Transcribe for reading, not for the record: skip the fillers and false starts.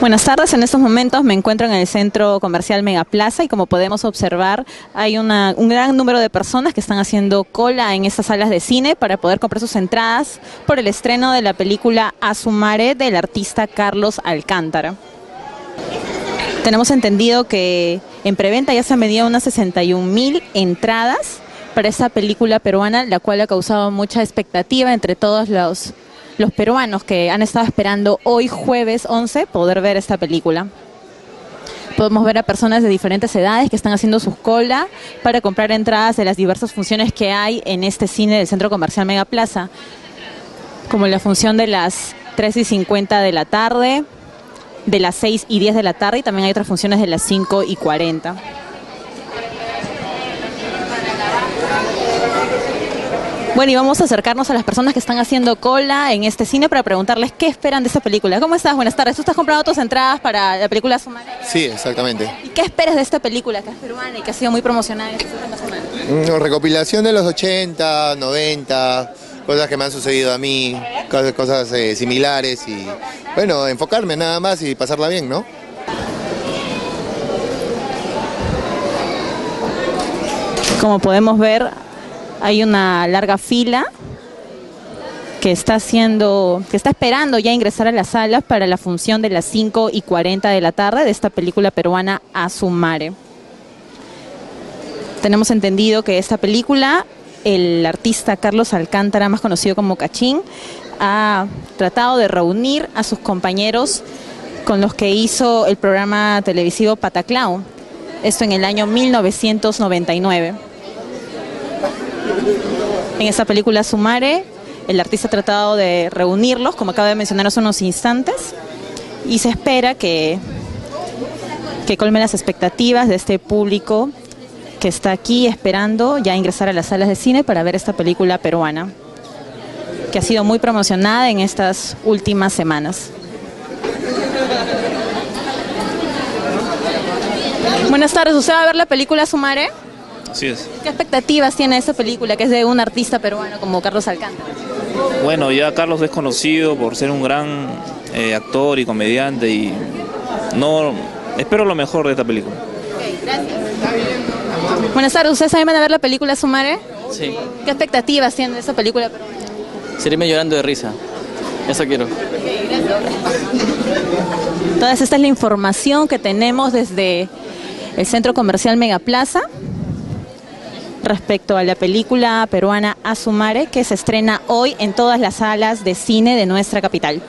Buenas tardes, en estos momentos me encuentro en el centro comercial Megaplaza y como podemos observar hay un gran número de personas que están haciendo cola en estas salas de cine para poder comprar sus entradas por el estreno de la película Asu Mare del artista Carlos Alcántara. Tenemos entendido que en preventa ya se han vendido unas 61.000 entradas para esta película peruana, la cual ha causado mucha expectativa entre todos los peruanos que han estado esperando hoy jueves 11 poder ver esta película. Podemos ver a personas de diferentes edades que están haciendo sus cola para comprar entradas de las diversas funciones que hay en este cine del Centro Comercial Megaplaza, como la función de las 3:50 de la tarde, de las 6:10 de la tarde, y también hay otras funciones de las 5:40. Bueno, y vamos a acercarnos a las personas que están haciendo cola en este cine para preguntarles qué esperan de esta película. ¿Cómo estás? Buenas tardes. ¿Tú estás comprando tus entradas para la película Asu Mare? Sí, exactamente. ¿Y qué esperas de esta película que es peruana y que ha sido muy promocionada en estas últimas semanas? Una recopilación de los 80, 90, cosas que me han sucedido a mí, cosas similares y, bueno, enfocarme nada más y pasarla bien, ¿no? Como podemos ver, hay una larga fila que está esperando ya ingresar a las salas para la función de las 5:40 de la tarde de esta película peruana Asu Mare. Tenemos entendido que esta película, el artista Carlos Alcántara, más conocido como Cachín, ha tratado de reunir a sus compañeros con los que hizo el programa televisivo Pataclao, esto en el año 1999. En esta película Asu Mare, el artista ha tratado de reunirlos, como acabo de mencionar hace unos instantes, y se espera que colme las expectativas de este público que está aquí esperando ya ingresar a las salas de cine para ver esta película peruana, que ha sido muy promocionada en estas últimas semanas. Buenas tardes, ¿usted va a ver la película Asu Mare? Así es. ¿Qué expectativas tiene esta película que es de un artista peruano como Carlos Alcántara? Bueno, ya Carlos es conocido por ser un gran actor y comediante y no espero lo mejor de esta película. Okay, gracias. Buenas tardes, ¿ustedes también van a ver la película Asu Mare? Sí. ¿Qué expectativas tiene de esta película peruana? Seríme llorando de risa, eso quiero. Okay, gracias. Entonces esta es la información que tenemos desde el Centro Comercial Megaplaza respecto a la película peruana Asu Mare, que se estrena hoy en todas las salas de cine de nuestra capital.